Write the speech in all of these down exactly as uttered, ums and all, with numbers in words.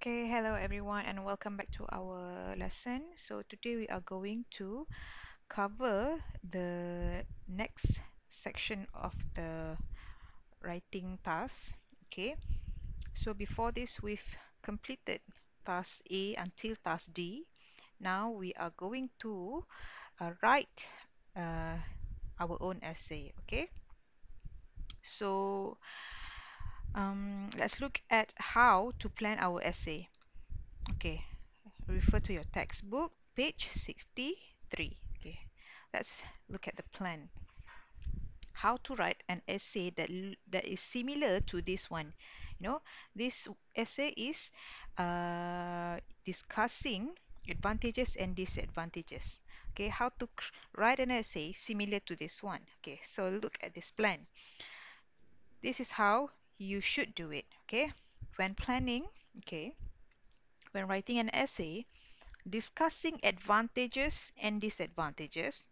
Okay, hello everyone and welcome back to our lesson. So today we are going to cover the next section of the writing task. Okay, so before this we've completed task A until task D. Now we are going to uh, write uh, our own essay. Okay, so Um, let's look at how to plan our essay. Okay, refer to your textbook, page sixty-three. Okay, let's look at the plan. How to write an essay that that is similar to this one. You know, this essay is uh, discussing advantages and disadvantages. Okay, how to write an essay similar to this one. Okay, so look at this plan. This is how you should do it. Okay, when planning, okay, when writing an essay, discussing advantages and disadvantages,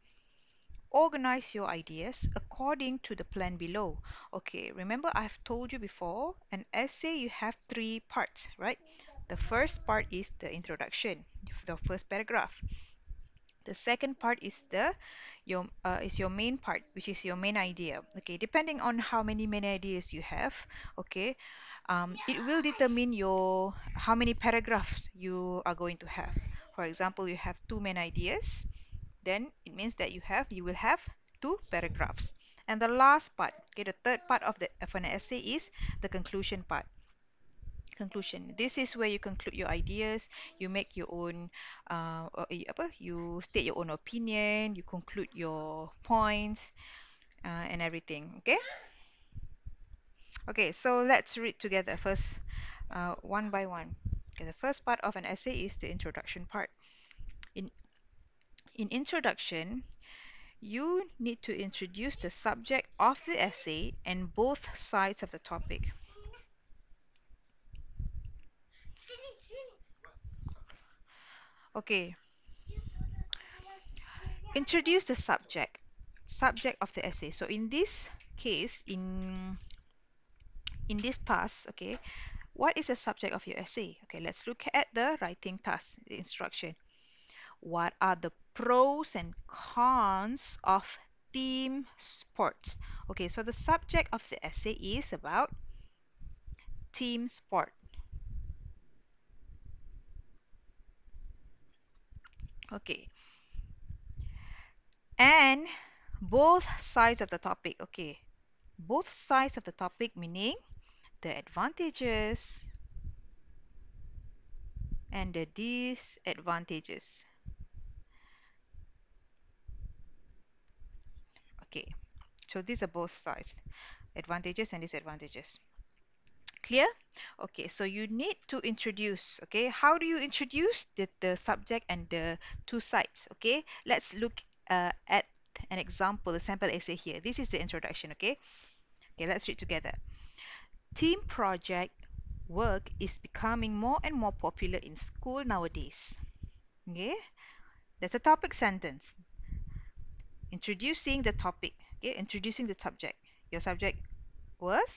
organize your ideas according to the plan below. Okay, remember I've told you before, an essay you have three parts, right? The first part is the introduction, the first paragraph. The second part is the your uh, is your main part, which is your main idea. Okay, depending on how many main ideas you have, okay, um, it will determine your how many paragraphs you are going to have. For example, you have two main ideas, then it means that you have you will have two paragraphs. And the last part, okay, the third part of the of an essay is the conclusion part. Conclusion. This is where you conclude your ideas, you make your own, uh, you state your own opinion, you conclude your points uh, and everything. Okay. Okay. So let's read together first, uh, one by one. Okay. The first part of an essay is the introduction part. In in introduction, you need to introduce the subject of the essay and both sides of the topic. Okay, introduce the subject subject of the essay. So in this case, in in this task, okay, what is the subject of your essay? Okay, let's look at the writing task, the instruction. What are the pros and cons of team sports? Okay, so the subject of the essay is about team sport. Okay, and both sides of the topic. Okay, both sides of the topic meaning the advantages and the disadvantages. Okay, so these are both sides, advantages and disadvantages. Clear? Okay, so you need to introduce. Okay, how do you introduce the, the subject and the two sides? Okay, let's look uh, at an example, a sample essay here. This is the introduction. Okay, okay, let's read together. Team project work is becoming more and more popular in school nowadays. Okay, that's a topic sentence. Introducing the topic. Okay, introducing the subject. Your subject was...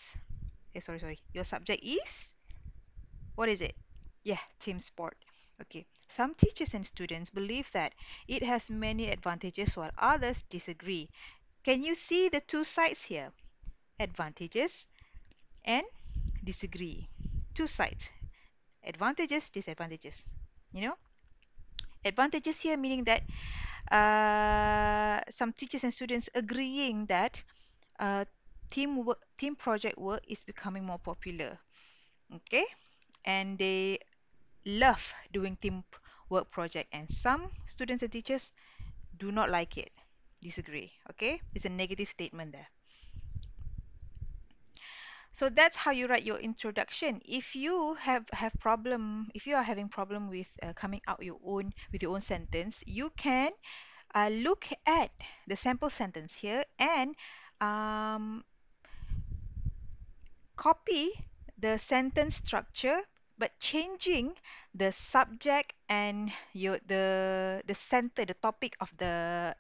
Okay, sorry, sorry. Your subject is, what is it? Yeah, team sport. Okay. Some teachers and students believe that it has many advantages while others disagree. Can you see the two sides here? Advantages and disagree. Two sides. Advantages, disadvantages. You know? Advantages here meaning that uh, some teachers and students agreeing that uh, Team, work, team project work is becoming more popular. Okay, and they love doing team work project, and some students and teachers do not like it, disagree. Okay, it's a negative statement there. So that's how you write your introduction. If you have have problem, if you are having problem with uh, coming out your own with your own sentence, you can uh, look at the sample sentence here and um, copy the sentence structure, but changing the subject and your the the center, the topic of the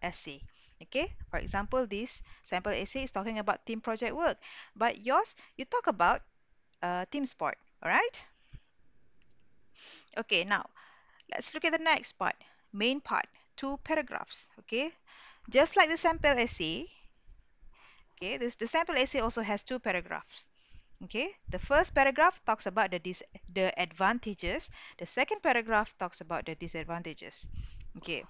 essay. Okay, for example, this sample essay is talking about team project work, but yours you talk about uh, team sport. All right. Okay, now let's look at the next part, main part, two paragraphs. Okay, just like the sample essay, okay, this the sample essay also has two paragraphs. Okay, the first paragraph talks about the dis the advantages, the second paragraph talks about the disadvantages. Okay,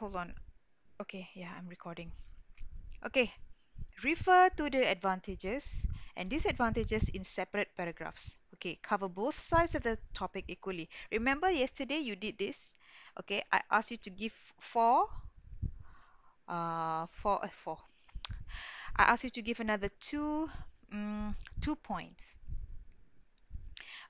hold on. Okay, yeah, I'm recording. Okay, refer to the advantages and disadvantages in separate paragraphs. Okay, cover both sides of the topic equally. Remember yesterday you did this. Okay, I asked you to give four uh, four, uh, four. I asked you to give another two um, two points.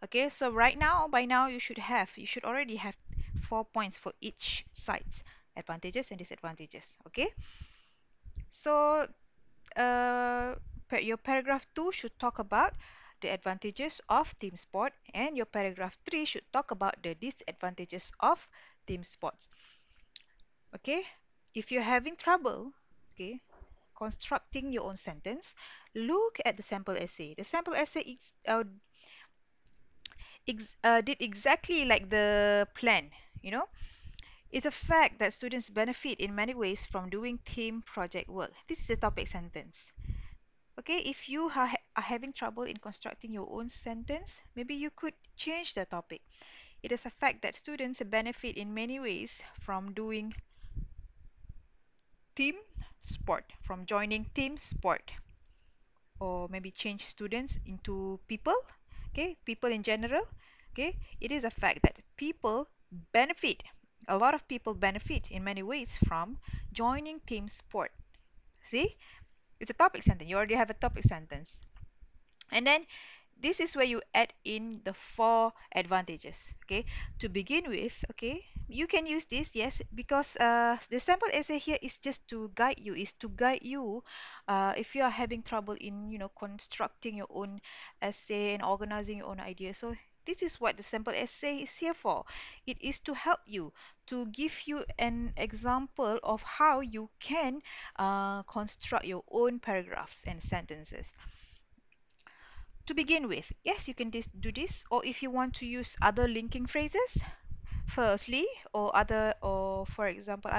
Okay, so right now, by now you should have you should already have four points for each side's advantages and disadvantages. Okay, so uh, your paragraph two should talk about the advantages of team sport, and your paragraph three should talk about the disadvantages of team sports. Okay, if you're having trouble, okay, constructing your own sentence, look at the sample essay. The sample essay ex uh, ex uh, did exactly like the plan, you know. It's a fact that students benefit in many ways from doing team project work. This is a topic sentence. Okay, if you ha are having trouble in constructing your own sentence, maybe you could change the topic. It is a fact that students benefit in many ways from doing team sport, from joining team sport, or maybe change students into people. Okay, people in general. Okay, it is a fact that people benefit, a lot of people benefit in many ways from joining team sport. See, it's a topic sentence. You already have a topic sentence, and then this is where you add in the four advantages. Okay, to begin with, okay, you can use this, yes, because uh, the sample essay here is just to guide you, is to guide you uh, if you are having trouble in, you know, constructing your own essay and organizing your own ideas. So this is what the sample essay is here for. It is to help you, to give you an example of how you can uh, construct your own paragraphs and sentences. To begin with, yes, you can do this, or if you want to use other linking phrases, firstly, or other, or for example,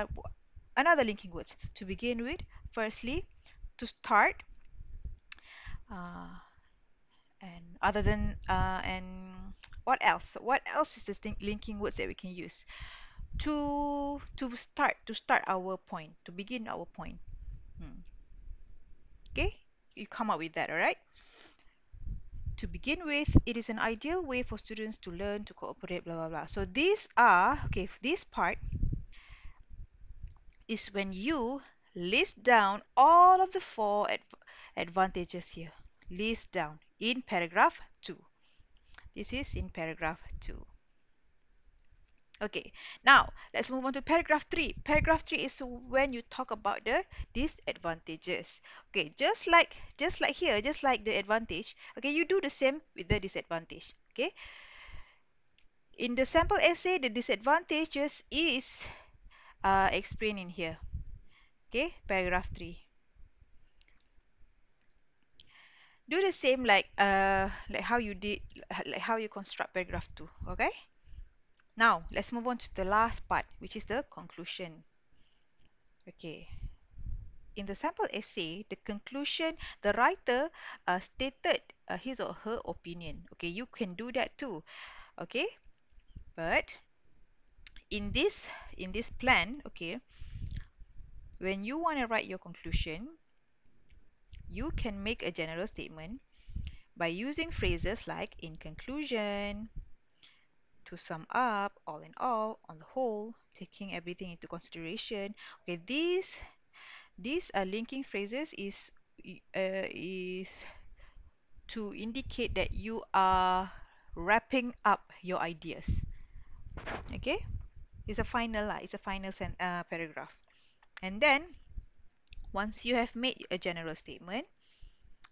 another linking words. To begin with, firstly, to start, uh, and other than, uh, and what else? What else is this linking words that we can use? To to start, to start our point, to begin our point. Hmm. Okay, you come up with that, all right? To begin with, it is an ideal way for students to learn to cooperate, blah blah blah. So these are, okay, this part is when you list down all of the four adv advantages here. List down in paragraph two. This is in paragraph two. Okay, now let's move on to paragraph three. Paragraph three is when you talk about the disadvantages. Okay, just like just like here, just like the advantage. Okay, you do the same with the disadvantage. Okay, in the sample essay, the disadvantages is uh, explained in here. Okay, paragraph three. Do the same like uh like how you did, like how you construct paragraph two. Okay. Now, let's move on to the last part, which is the conclusion. Okay. In the sample essay, the conclusion, the writer uh, stated uh, his or her opinion. Okay, you can do that too. Okay. But in this, in this plan, okay, when you want to write your conclusion, you can make a general statement by using phrases like in conclusion, to sum up, all in all, on the whole, taking everything into consideration. Okay, these these are linking phrases is uh, is to indicate that you are wrapping up your ideas. Okay, it's a final it's a final uh, paragraph. And then once you have made a general statement,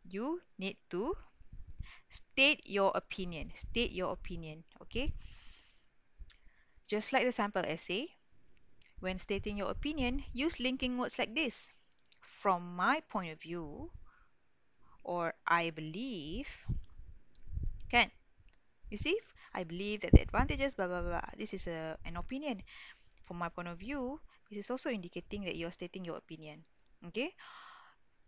you need to state your opinion. State your opinion. Okay. Just like the sample essay, when stating your opinion, use linking words like this. From my point of view, or I believe, can. You see, I believe that the advantages, blah blah blah. This is a an opinion. From my point of view, this is also indicating that you are stating your opinion. Okay.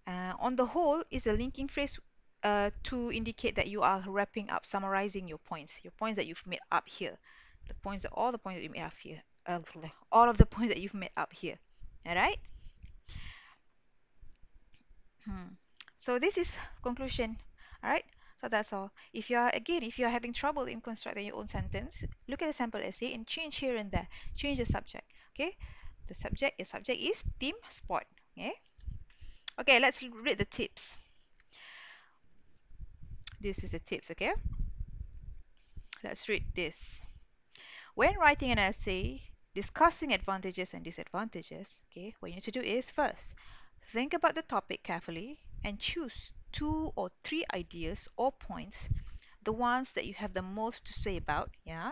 Uh, on the whole is a linking phrase uh, to indicate that you are wrapping up, summarizing your points, your points that you've made up here, the points that all the points that you made up here, uh, all of the points that you've made up here. All right. Hmm. So this is conclusion. All right. So that's all. If you are, again, if you are having trouble in constructing your own sentence, look at the sample essay and change here and there. Change the subject. Okay. The subject, your subject is team sport. Okay. Okay. Let's read the tips. This is the tips. Okay. Let's read this. When writing an essay, discussing advantages and disadvantages. Okay. What you need to do is first, think about the topic carefully and choose two or three ideas or points, the ones that you have the most to say about. Yeah,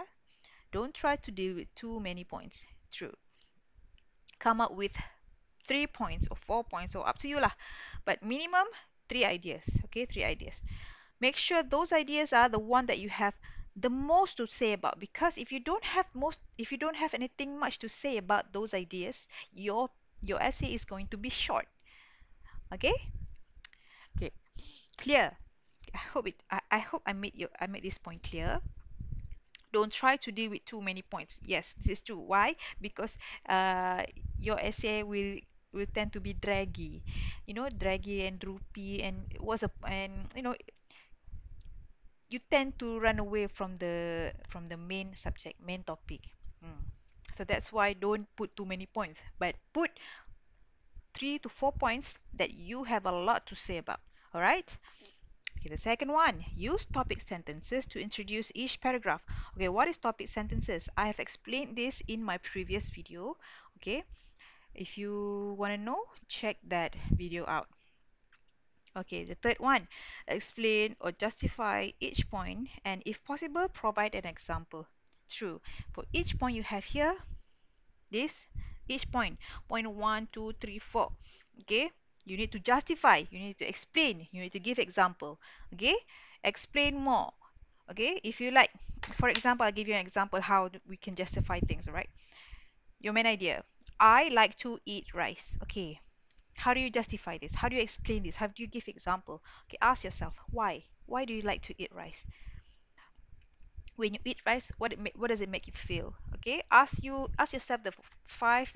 don't try to deal with too many points. True. Come up with three points or four points or up to you lah, but minimum three ideas. Okay, three ideas. Make sure those ideas are the one that you have the most to say about, because if you don't have most, if you don't have anything much to say about those ideas, your your essay is going to be short. Okay. Clear. I hope it. I, I hope I made you. I made this point clear. Don't try to deal with too many points. Yes, this is true. Why? Because uh, your essay will will tend to be draggy. You know, draggy and droopy, and what's a and you know, you tend to run away from the from the main subject, main topic. Mm. So that's why don't put too many points, but put three to four points that you have a lot to say about. Alright. Okay, the second one, use topic sentences to introduce each paragraph. Okay, what is topic sentences? I have explained this in my previous video. Okay, if you want to know, check that video out. Okay, the third one, explain or justify each point and if possible, provide an example. True. For each point you have here, this, each point, point one, two, three, four. Okay. You need to justify, you need to explain, you need to give example. Okay, explain more. Okay, if you like, for example, I'll give you an example how we can justify things, right? Your main idea, I like to eat rice. Okay, how do you justify this? How do you explain this? How do you give example? Okay, ask yourself, why? Why do you like to eat rice? When you eat rice, what, it what does it make you feel? Okay, ask, you, ask yourself the five...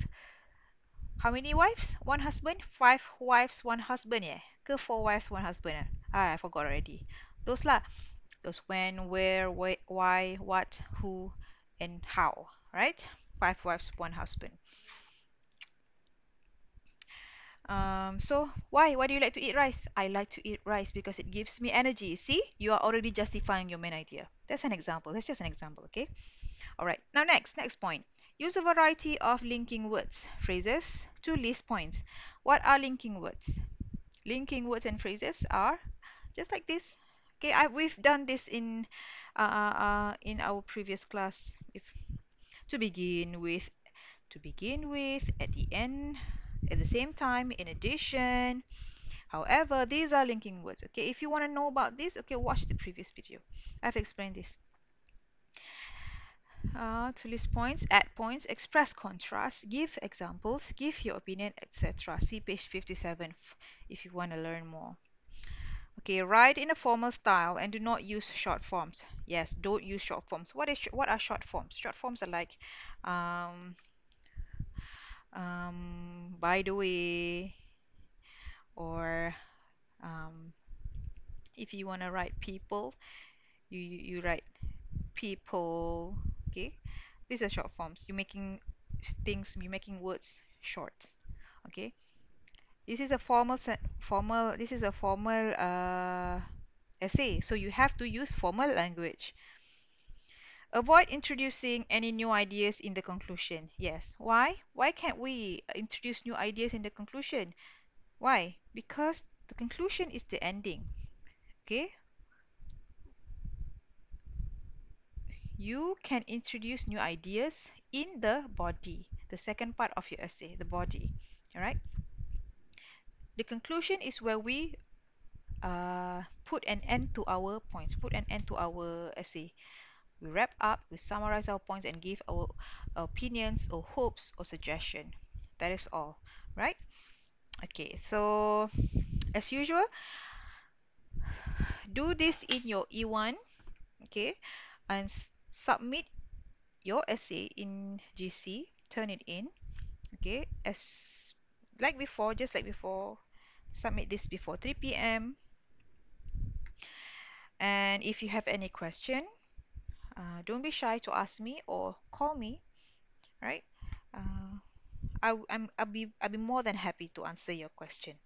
How many wives? One husband? Five wives, one husband, yeah? Ke four wives, one husband? Ah, I forgot already. Those lah. Those when, where, where, why, what, who, and how. Right? Five wives, one husband. Um, so, why? Why do you like to eat rice? I like to eat rice because it gives me energy. See? You are already justifying your main idea. That's an example. That's just an example, okay? Alright. Now, next. Next point. Use a variety of linking words, phrases to list points. What are linking words? Linking words and phrases are just like this. Okay, I, we've done this in uh, uh, in our previous class. If to begin with, to begin with, at the end, at the same time, in addition. However, these are linking words. Okay, if you want to know about this, okay, watch the previous video. I've explained this. Uh, to list points, add points, express contrast, give examples, give your opinion, et cetera. See page fifty-seven if you want to learn more. Okay, write in a formal style and do not use short forms. Yes, don't use short forms. What is what are short forms? Short forms are like, um, um, by the way, or um, if you want to write people, you you, you write people. Okay, these are short forms. You're making things, you're making words short. Okay, this is a formal, formal. This is a formal uh, essay, so you have to use formal language. Avoid introducing any new ideas in the conclusion. Yes, why? Why can't we introduce new ideas in the conclusion? Why? Because the conclusion is the ending. Okay. You can introduce new ideas in the body, the second part of your essay, the body. All right. The conclusion is where we Uh, put an end to our points. Put an end to our essay. We wrap up, we summarize our points and give our opinions or hopes or suggestion. That is all, right? Okay, so as usual, do this in your E one, okay, and submit your essay in G C, turn it in, okay, as like before, just like before, submit this before three P M And if you have any question, Uh, don't be shy to ask me or call me, right? Uh, I, I'm, I'll be I'll be more than happy to answer your question.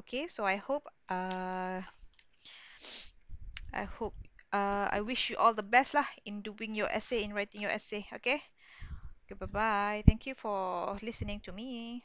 Okay, so I hope uh, I hope uh, I wish you all the best lah in doing your essay, in writing your essay. Okay, okay, bye bye. Thank you for listening to me.